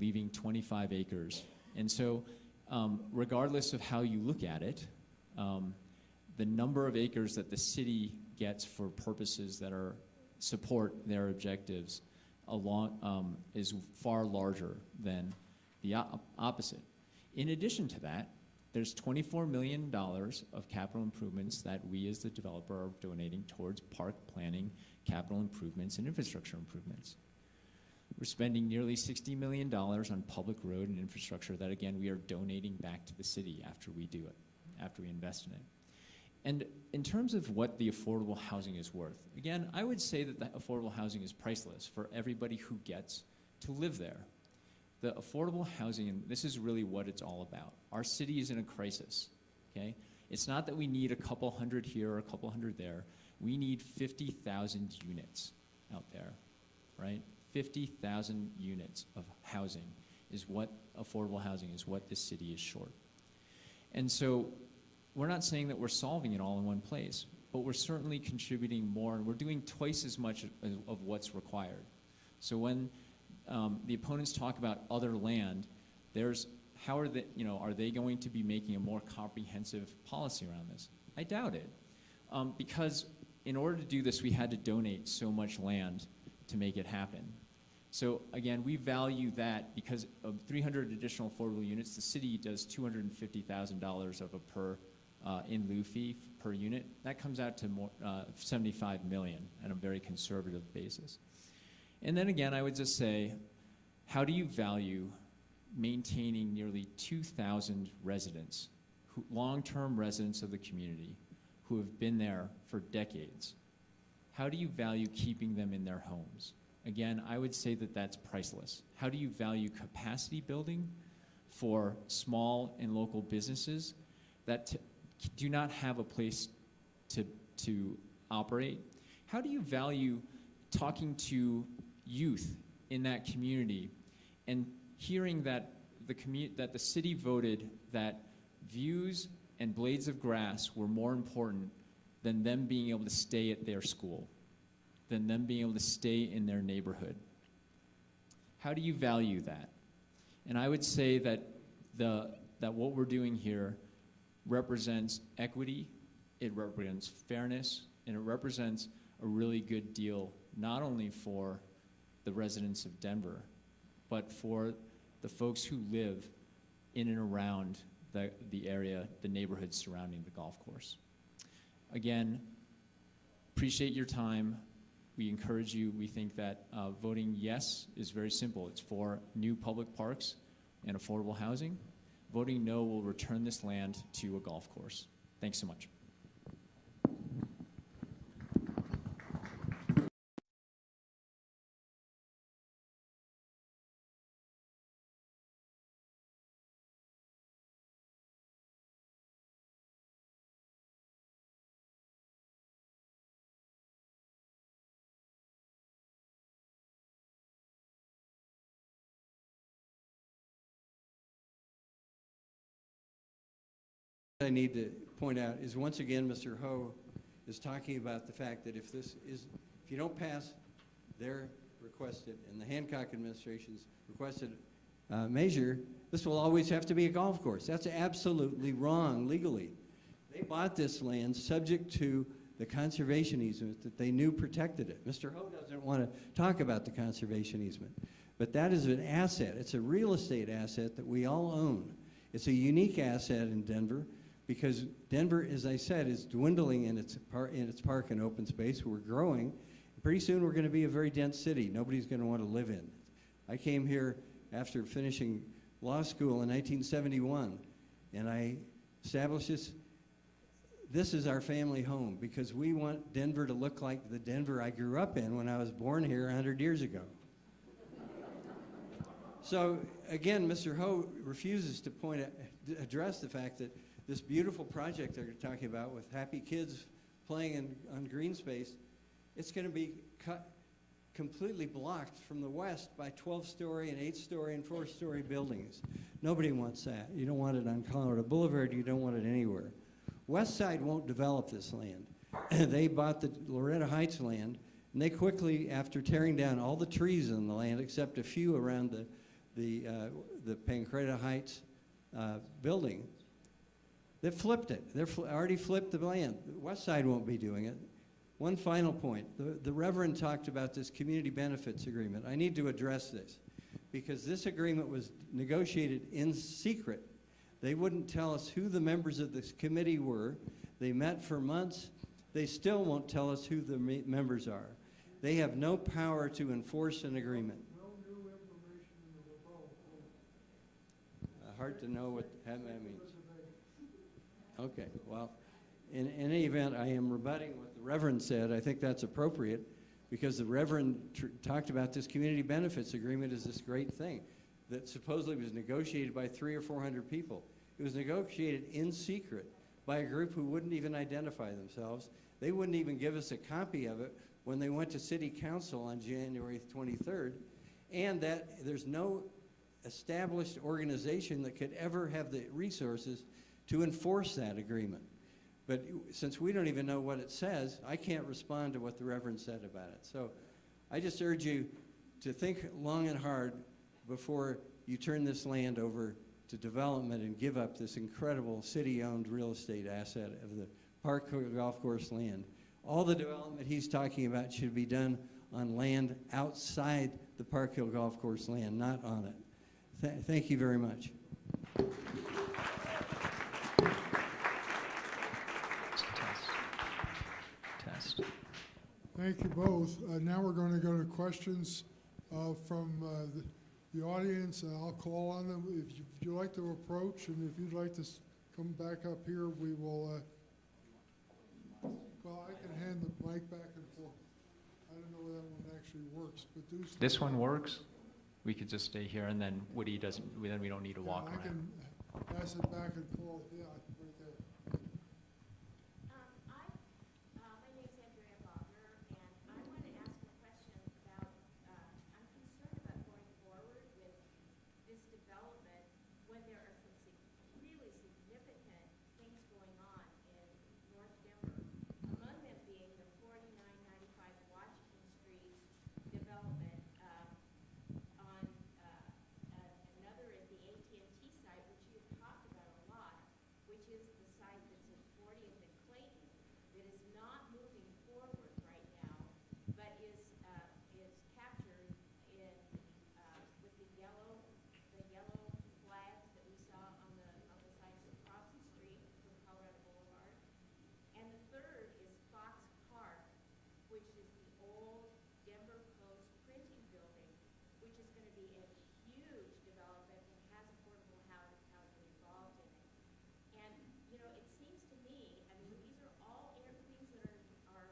Leaving 25 acres. And so regardless of how you look at it, the number of acres that the city gets for purposes that are support their objectives along, is far larger than the opposite. In addition to that, there's $24 million of capital improvements that we as the developer are donating towards park planning, capital improvements, and infrastructure improvements. We're spending nearly $60 million on public road and infrastructure that, again, we are donating back to the city after we do it, after we invest in it. And in terms of what the affordable housing is worth, again, I would say that the affordable housing is priceless for everybody who gets to live there. The affordable housing, and this is really what it's all about. Our city is in a crisis, okay? It's not that we need a couple hundred here or a couple hundred there. We need 50,000 units out there, right? 50,000 units of housing is what affordable housing is, what this city is short. And so we're not saying that we're solving it all in one place, but we're certainly contributing more, and we're doing twice as much of what's required. So when the opponents talk about other land, there's how are they, you know, are they going to be making a more comprehensive policy around this? I doubt it, because in order to do this, we had to donate so much land to make it happen. So again, we value that because of 300 additional affordable units, the city does $250,000 of a per in lieu fee per unit. That comes out to more, $75 million on a very conservative basis. And then again, I would just say, how do you value maintaining nearly 2,000 residents, long-term residents of the community, who have been there for decades? How do you value keeping them in their homes? Again, I would say that that's priceless. How do you value capacity building for small and local businesses that do not have a place to operate? How do you value talking to youth in that community and hearing that the city voted that views and blades of grass were more important than them being able to stay at their school, than them being able to stay in their neighborhood? How do you value that? And I would say that that what we're doing here represents equity, it represents fairness, and it represents a really good deal not only for the residents of Denver, but for the folks who live in and around the area, the neighborhoods surrounding the golf course. Again, appreciate your time. We encourage you. We think that voting yes is very simple. It's for new public parks and affordable housing. Voting no will return this land to a golf course. Thanks so much. I need to point out is once again Mr. Ho is talking about the fact that if you don't pass their requested, and the Hancock administration's requested measure, this will always have to be a golf course. That's absolutely wrong legally. They bought this land subject to the conservation easement that they knew protected it. Mr. Ho doesn't want to talk about the conservation easement, but that is an asset. It's a real estate asset that we all own. It's a unique asset in Denver because Denver, as I said, is dwindling in its park and open space. We're growing. Pretty soon we're going to be a very dense city. Nobody's going to want to live in. I came here after finishing law school in 1971, and I established this. This is our family home because we want Denver to look like the Denver I grew up in when I was born here 100 years ago. So again, Mr. Ho refuses to address the fact that this beautiful project they're talking about with happy kids playing on green space, it's going to be cut completely blocked from the west by 12-story and 8-story and 4-story buildings. Nobody wants that. You don't want it on Colorado Boulevard. You don't want it anywhere. Westside won't develop this land. They bought the Loretto Heights land, and they quickly, after tearing down all the trees on the land except a few around the Pancratia Heights building, they flipped it. They've already flipped the land. Westside won't be doing it. One final point. The Reverend talked about this community benefits agreement. I need to address this because this agreement was negotiated in secret. They wouldn't tell us who the members of this committee were. They met for months. They still won't tell us who the members are. They have no power to enforce an agreement. No new information in the report. Hard to know what that means. Okay, well. In any event, I am rebutting what the Reverend said. I think that's appropriate because the Reverend talked about this community benefits agreement as this great thing that supposedly was negotiated by 300 or 400 people. It was negotiated in secret by a group who wouldn't even identify themselves. They wouldn't even give us a copy of it when they went to City Council on January 23rd. And that there's no established organization that could ever have the resources to enforce that agreement. But since we don't even know what it says, I can't respond to what the Reverend said about it. So I just urge you to think long and hard before you turn this land over to development and give up this incredible city-owned real estate asset of the Park Hill Golf Course land. All the development he's talking about should be done on land outside the Park Hill Golf Course land, not on it. Thank you very much. Thank you both. Now we're going to go to questions from the audience, and I'll call on them. If you'd like to approach, and if you'd like to come back up here, we will, well, I can hand the mic back and forth. I don't know whether that one actually works, but do something. This one works? We could just stay here, and then Woody doesn't, then we don't need to walk around. I can pass it back and forth, yeah.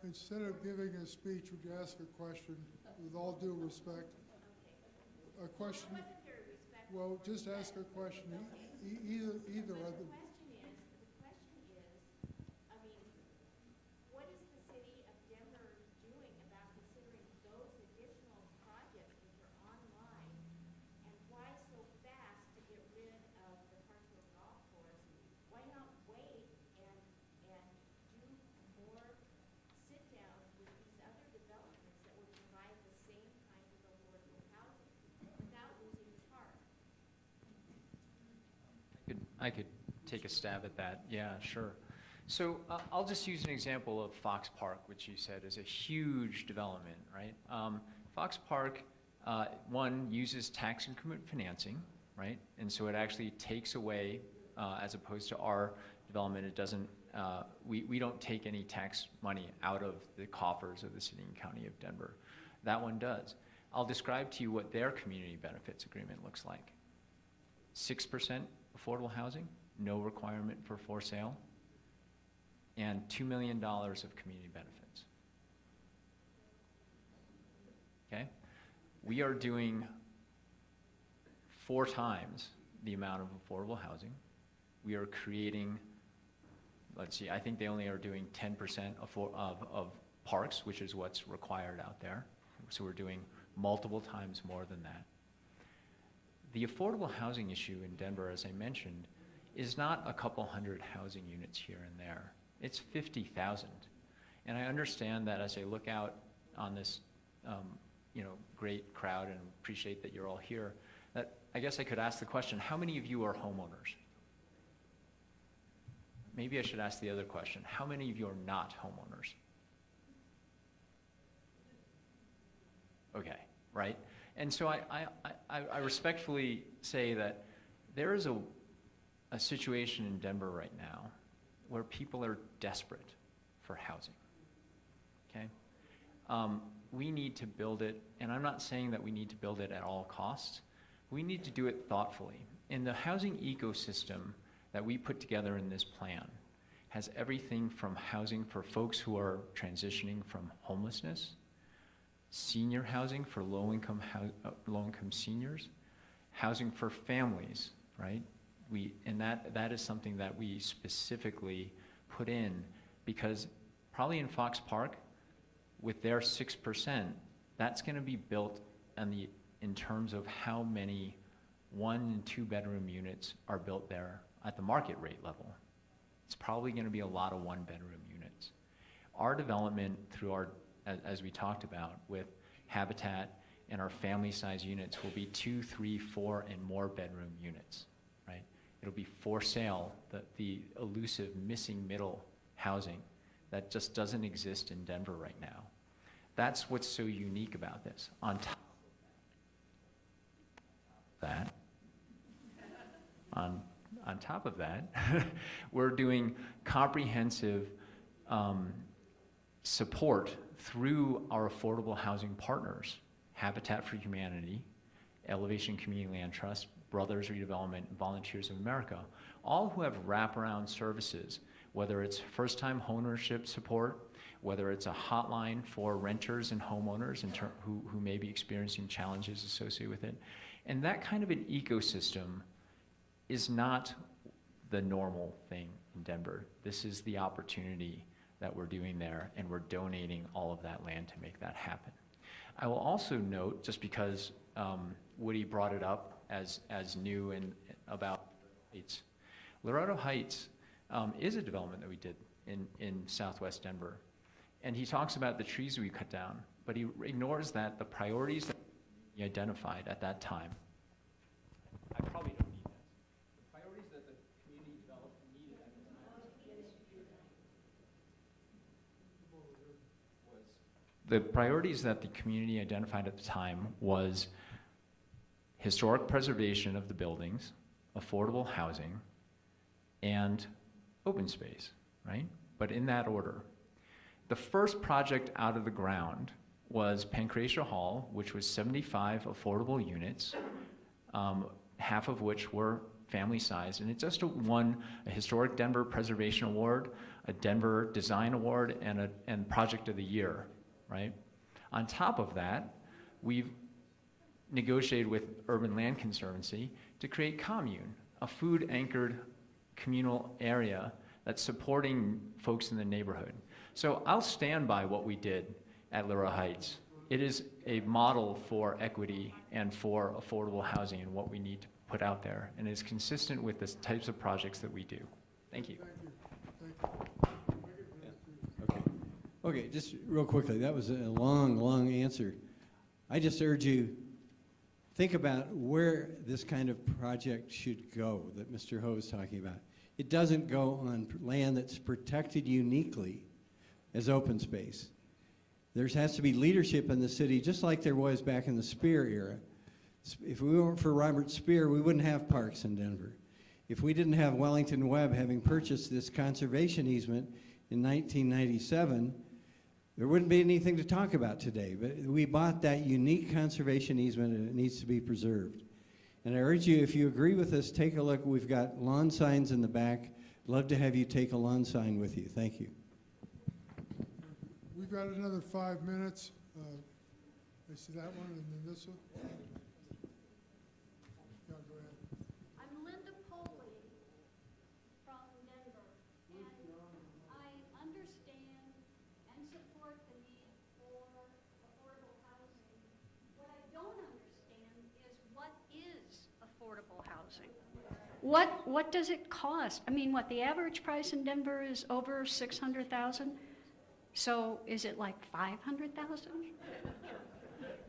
Instead of giving a speech, would you ask a question with all due respect? Okay. A question. Well, wasn't very respectful. Well, just ask a question. Okay. Either of them. I could take a stab at that. Yeah, sure. So I'll just use an example of Fox Park, which you said is a huge development, right? Fox Park, one, uses tax increment financing, right? And so it actually takes away, as opposed to our development, it doesn't, we don't take any tax money out of the coffers of the city and county of Denver. That one does. I'll describe to you what their community benefits agreement looks like. 6% affordable housing, no requirement for sale, and $2 million of community benefits. Okay? We are doing 4 times the amount of affordable housing. We are creating, let's see, I think they only are doing 10% of parks, which is what's required out there. So we're doing multiple times more than that. The affordable housing issue in Denver, as I mentioned, is not a couple hundred housing units here and there. It's 50,000. And I understand that as I look out on this you know, great crowd, and appreciate that you're all here, that I guess I could ask the question, how many of you are homeowners? Maybe I should ask the other question. How many of you are not homeowners? Okay, right? And so I respectfully say that there is a situation in Denver right now where people are desperate for housing, okay? We need to build it, and I'm not saying that we need to build it at all costs. We need to do it thoughtfully. And the housing ecosystem that we put together in this plan has everything from housing for folks who are transitioning from homelessness, senior housing for low-income seniors, housing for families, right? And that is something that we specifically put in, because probably in Fox Park, with their 6%, that's gonna be built in terms of how many 1- and 2-bedroom units are built there at the market rate level. It's probably gonna be a lot of 1-bedroom units. Our development through our, as we talked about, with Habitat and our family size units will be 2, 3, 4, and more bedroom units, right? It'll be for sale, the elusive missing middle housing that just doesn't exist in Denver right now. That's what's so unique about this. On top of that, on top of that, we're doing comprehensive support through our affordable housing partners, Habitat for Humanity, Elevation Community Land Trust, Brothers Redevelopment, Volunteers of America, all who have wraparound services, whether it's first-time homeownership support, whether it's a hotline for renters and homeowners who may be experiencing challenges associated with it. And that kind of an ecosystem is not the normal thing in Denver. This is the opportunity that we're doing there, and we're donating all of that land to make that happen. I will also note, just because Woody brought it up as new and about Heights, Loretto Heights is a development that we did in Southwest Denver. And he talks about the trees we cut down, but he ignores that the priorities that he identified at that time, I probably don't need that. The priorities that the community developed needed at the time was, the priorities that the community identified at the time was historic preservation of the buildings, affordable housing, and open space, right? But in that order. The first project out of the ground was Pancratia Hall, which was 75 affordable units, half of which were family sized. And it just won a historic Denver Preservation Award, a Denver Design Award, and Project of the Year, right? On top of that, we've negotiated with Urban Land Conservancy to create Commune, a food anchored communal area that's supporting folks in the neighborhood. So I'll stand by what we did at Loretto Heights. It is a model for equity and for affordable housing and what we need to put out there, and is consistent with the types of projects that we do. Thank you. Thank you. Okay, just real quickly, that was a long, long answer. I just urge you think about where this kind of project should go that Mr. Ho is talking about. It doesn't go on land that's protected uniquely as open space. There has to be leadership in the city, just like there was back in the Speer era. If we weren't for Robert Speer, we wouldn't have parks in Denver. If we didn't have Wellington Webb having purchased this conservation easement in 1997, there wouldn't be anything to talk about today. But we bought that unique conservation easement, and it needs to be preserved. And I urge you, if you agree with us, take a look. We've got lawn signs in the back. Love to have you take a lawn sign with you. Thank you. We've got another 5 minutes. I see that one and then this one. Yeah, go ahead. I'm Linda Poley from Denver, and I understand and support the need for affordable housing. What I don't understand is what is affordable housing. What does it cost? I mean, what the average price in Denver is over $600,000. So is it like 500,000?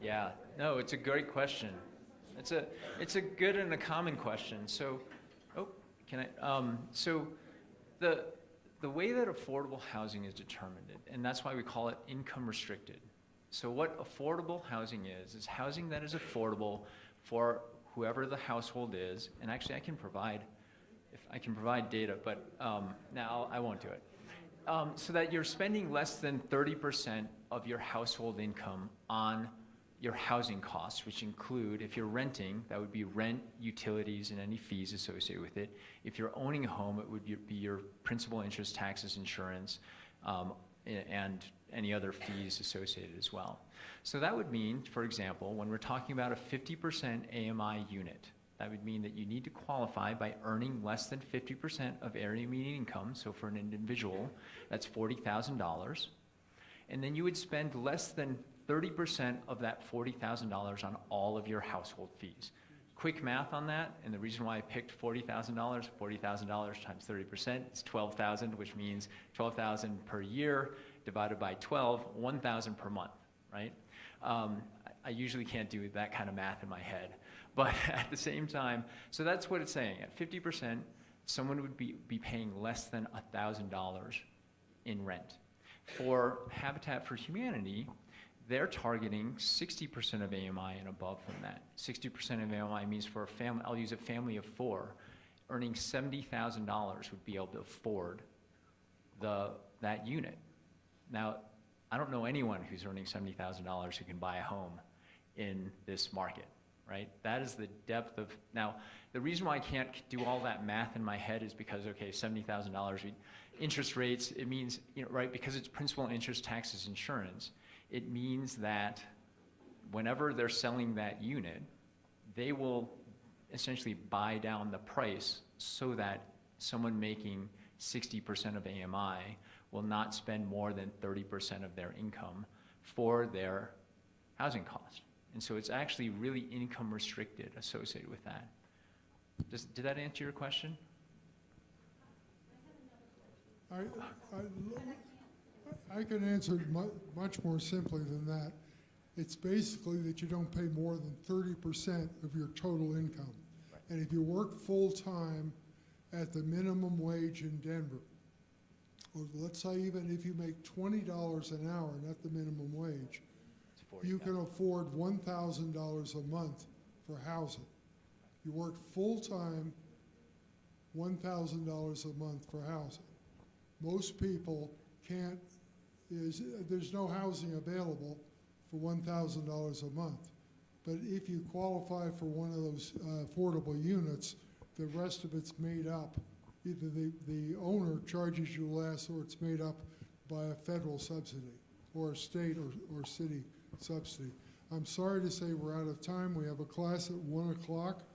Yeah, no, it's a great question. It's a good and a common question. So, oh, can I? So, the way that affordable housing is determined, and that's why we call it income restricted. So, what affordable housing is housing that is affordable for whoever the household is. And actually, I can provide, if I can provide data, but now I won't do it. So that you're spending less than 30% of your household income on your housing costs, which include, if you're renting, that would be rent, utilities, and any fees associated with it. If you're owning a home, it would be your principal, interest, taxes, insurance, and any other fees associated as well. So that would mean, for example, when we're talking about a 50% AMI unit, that would mean that you need to qualify by earning less than 50% of area median income. So for an individual, that's $40,000. And then you would spend less than 30% of that $40,000 on all of your household fees. Quick math on that, and the reason why I picked $40,000, $40,000 times 30% is $12,000, which means $12,000 per year divided by 12, $1,000 per month, right? I usually can't do that kind of math in my head. But at the same time, so that's what it's saying. At 50%, someone would be paying less than $1,000 in rent. For Habitat for Humanity, they're targeting 60% of AMI and above from that. 60% of AMI means for a family, I'll use a family of four, earning $70,000 would be able to afford that unit. Now, I don't know anyone who's earning $70,000 who can buy a home in this market. Right? That is the depth of, now, the reason why I can't do all that math in my head is because, okay, $70,000, interest rates, it means, you know, right, because it's principal, interest, taxes, insurance, it means that whenever they're selling that unit, they will essentially buy down the price so that someone making 60% of AMI will not spend more than 30% of their income for their housing cost. And so it's actually really income restricted associated with that. Did that answer your question? I can answer it much more simply than that. It's basically that you don't pay more than 30% of your total income. Right. And if you work full time at the minimum wage in Denver, or let's say even if you make $20 an hour, not the minimum wage, you can afford $1,000 a month for housing. You work full-time, $1,000 a month for housing. Most people can't, there's no housing available for $1,000 a month. But if you qualify for one of those affordable units, the rest of it's made up. Either the owner charges you less, or it's made up by a federal subsidy, or a state or city subsidy. I'm sorry to say we're out of time. We have a class at 1 o'clock.